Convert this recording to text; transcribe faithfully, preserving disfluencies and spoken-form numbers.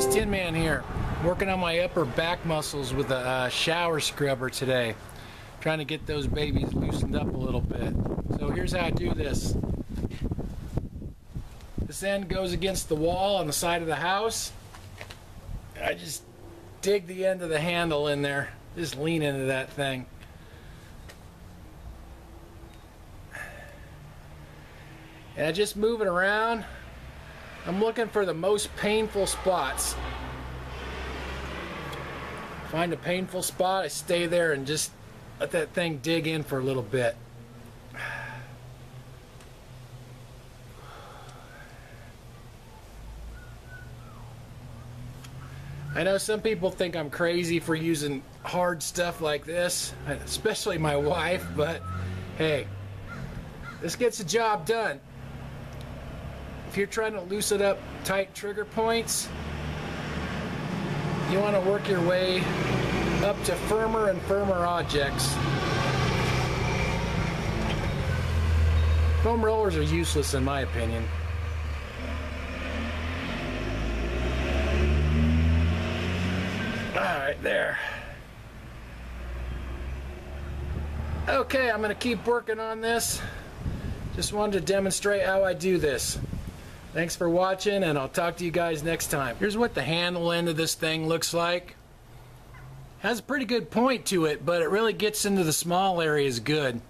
guys, Tin Man here, working on my upper back muscles with a uh, shower scrubber today, trying to get those babies loosened up a little bit. So here's how I do this. This end goes against the wall on the side of the house. I just dig the end of the handle in there, just lean into that thing. And I just move it around. I'm looking for the most painful spots. Find a painful spot, I stay there and just let that thing dig in for a little bit. I know some people think I'm crazy for using hard stuff like this, especially my wife, but hey, this gets the job done. If you're trying to loosen up tight trigger points, you want to work your way up to firmer and firmer objects. Foam rollers are useless in my opinion. Alright, there. Okay, I'm going to keep working on this. Just wanted to demonstrate how I do this. Thanks for watching, and I'll talk to you guys next time. Here's what the handle end of this thing looks like. Has a pretty good point to it, but it really gets into the small areas good.